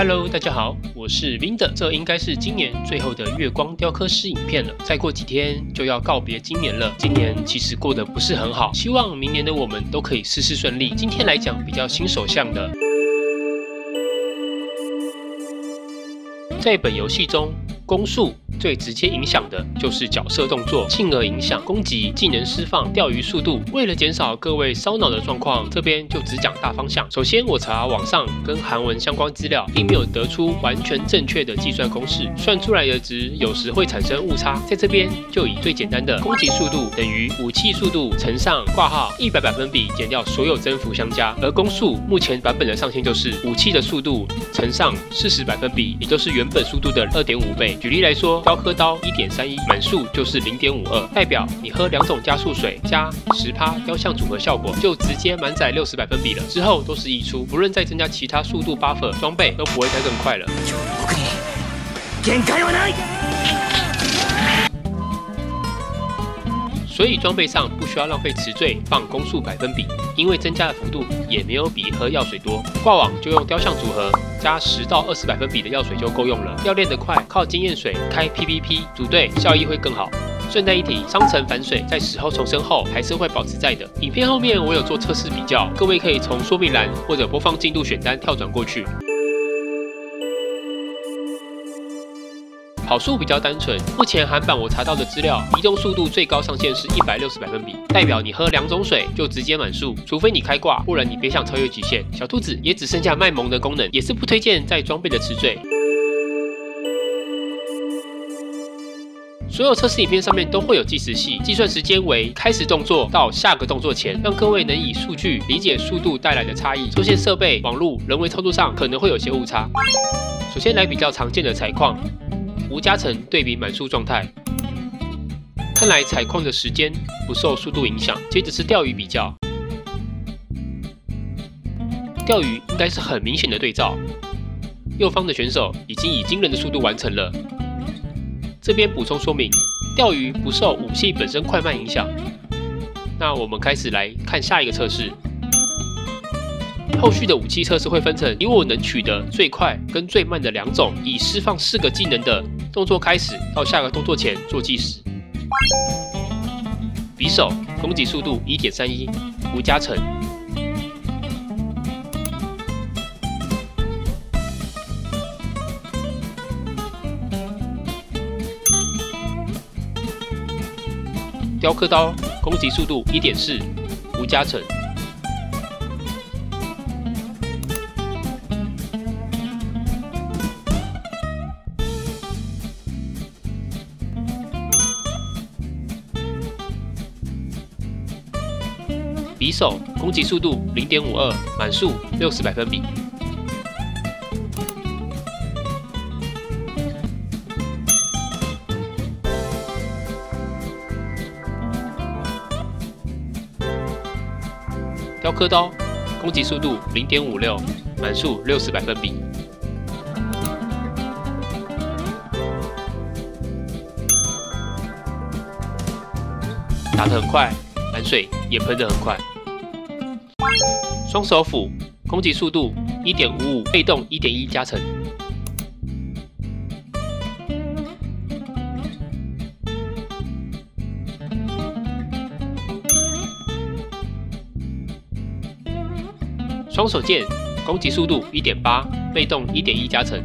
Hello， 大家好，我是 Winder， 这应该是今年最后的月光雕刻师影片了。再过几天就要告别今年了，今年其实过得不是很好，希望明年的我们都可以事事顺利。今天来讲比较新手向的，在本游戏中，攻速最直接影响的就是角色动作，进而影响攻击、技能释放、钓鱼速度。为了减少各位烧脑的状况，这边就只讲大方向。首先，我查网上跟韩文相关资料，并没有得出完全正确的计算公式，算出来的值有时会产生误差。在这边就以最简单的攻击速度等于武器速度乘上挂号100%减掉所有增幅相加。而攻速目前版本的上限就是武器的速度乘上40%，也就是原本速度的 2.5 倍。举例来说，雕刻刀 1.31 满速就是 0.52， 代表你喝2种加速水加 10% 雕像组合效果，就直接满载60%了。之后都是溢出，不论再增加其他速度 buffer 装备，都不会再更快了。所以装备上不需要浪费词缀放攻速%，因为增加的幅度也没有比喝药水多。挂网就用雕像组合加10到20%的药水就够用了。要练得快，靠经验水开 PVP 组队效益会更好。顺带一提，商城反水在死后重生后还是会保持在的。影片后面我有做测试比较，各位可以从说明栏或者播放进度选单跳转过去。好处比较单纯，目前韩版我查到的资料，移动速度最高上限是160%，代表你喝2种水就直接满速，除非你开挂，不然你别想超越极限。小兔子也只剩下卖萌的功能，也是不推荐在装备的词缀。所有测试影片上面都会有计时器，计算时间为开始动作到下个动作前，让各位能以数据理解速度带来的差异。受限设备、网路、人为操作上可能会有些误差。首先来比较常见的采矿。无加成对比满速状态，看来采矿的时间不受速度影响。接着是钓鱼比较，钓鱼应该是很明显的对照，右方的选手已经以惊人的速度完成了。这边补充说明，钓鱼不受武器本身快慢影响。那我们开始来看下一个测试。后续的武器测试会分成以我能取的最快跟最慢的2种，以释放4个技能的动作开始到下个动作前做计时。匕首攻击速度 1.31 无加成，雕刻刀攻击速度 1.4 无加成。匕首攻击速度 0.52 满速60%。雕刻刀攻击速度 0.56 满速60%。打得很快，满水也喷得很快。双手斧攻击速度 1.55 被动 1.1 加成。双手剑攻击速度 1.8 被动 1.1 加成。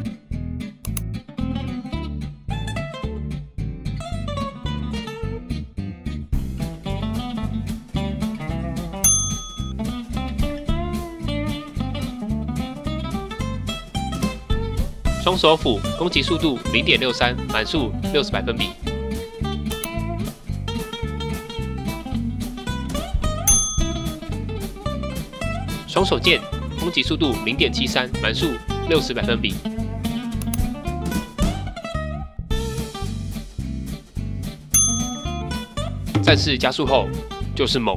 双手斧攻击速度 0.63 满速60%。双手剑攻击速度 0.73 满速60%。战士加速后就是猛。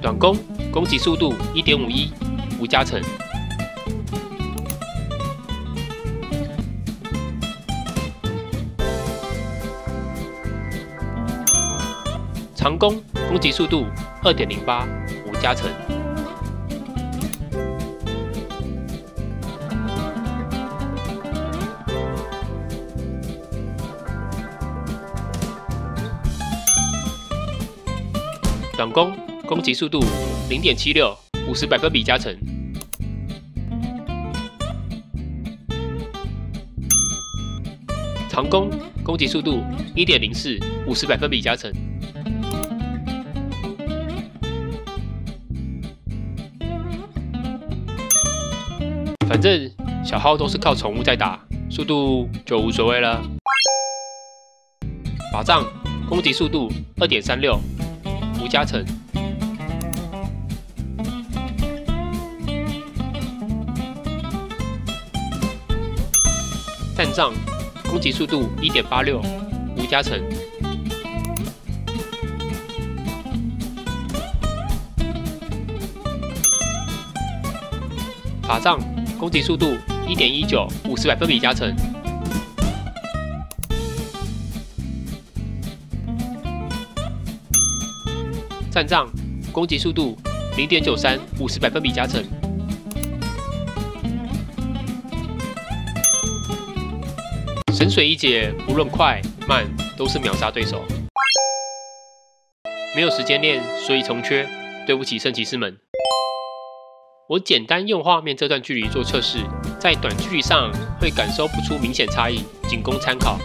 短弓攻击速度 1.51 无加成。长弓攻击速度 2.08 无加成。短攻攻击速度0.76，50%加成。长攻攻击速度1.04，50%加成。反正小号都是靠宠物在打，速度就无所谓了。法杖攻击速度2.36，无加成。弹杖攻击速度1.86，无加成。法杖攻击速度1.19，50%加成。战杖攻击速度0.93，50%加成。神水一姐无论快慢都是秒杀对手。没有时间练，所以重缺。对不起圣骑士们。我简单用画面这段距离做测试，在短距离上会感受不出明显差异，仅供参考。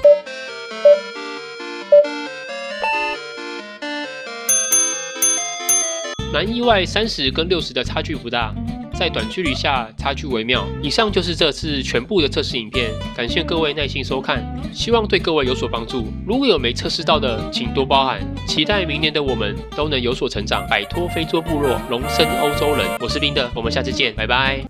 蛮意外，30跟60的差距不大，在短距离下差距微妙。以上就是这次全部的测试影片，感谢各位耐心收看，希望对各位有所帮助。如果有没测试到的，请多包涵。期待明年的我们都能有所成长，摆脱非洲部落，荣升欧洲人。我是Linder，我们下次见，拜拜。